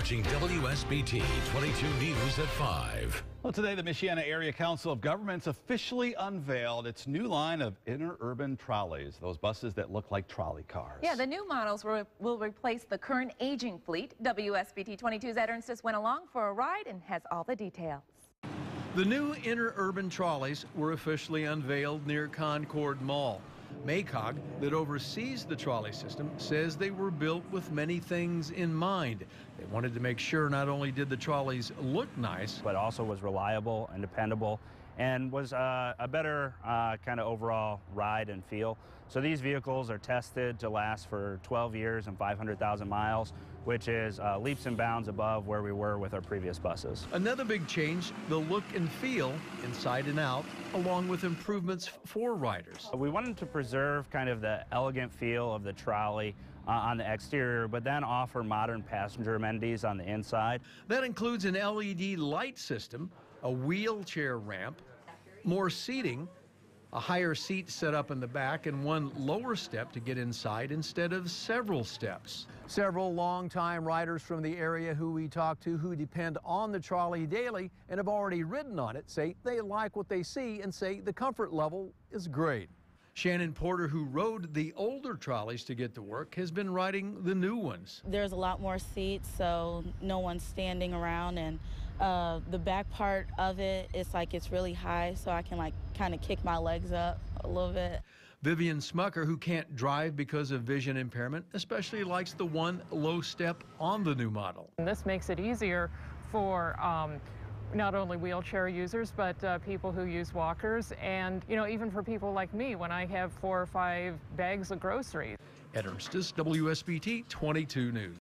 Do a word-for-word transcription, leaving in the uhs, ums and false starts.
watching W S B T twenty-two News at five. Well, today the Michiana Area Council of Governments officially unveiled its new line of interurban trolleys, those buses that look like trolley cars. Yeah, the new models re will replace the current aging fleet. W S B T twenty-two's Ed Ernstis went along for a ride and has all the details. The new interurban trolleys were officially unveiled near Concord Mall. Maycock, that oversees the trolley system, says they were built with many things in mind. They wanted to make sure not only did the trolleys look nice, but also was reliable and dependable and was uh, a better uh, kind of overall ride and feel. So these vehicles are tested to last for twelve years and five hundred thousand miles, which is uh, leaps and bounds above where we were with our previous buses. Another big change, the look and feel, inside and out, along with improvements for riders. We wanted to preserve kind of the elegant feel of the trolley uh, on the exterior, but then offer modern passenger amenities on the inside. That includes an L E D light system, a wheelchair ramp, more seating, a higher seat set up in the back, and one lower step to get inside instead of several steps. Several longtime riders from the area who we talked to who depend on the trolley daily and have already ridden on it say they like what they see and say the comfort level is great. Shannon Porter, who rode the older trolleys to get to work, has been riding the new ones. There's a lot more seats, so no one's standing around, and uh, the back part of it, it's like it's really high, so I can like kind of kick my legs up a little bit. Vivian Smucker, who can't drive because of vision impairment, especially likes the one low step on the new model. And this makes it easier for um, not only wheelchair users, but uh, people who use walkers, and you know, even for people like me when I have four or five bags of groceries. Ed Ernstis, W S B T twenty-two News.